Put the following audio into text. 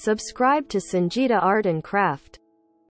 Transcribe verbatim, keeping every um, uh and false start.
Subscribe to Sanjida Art and Craft.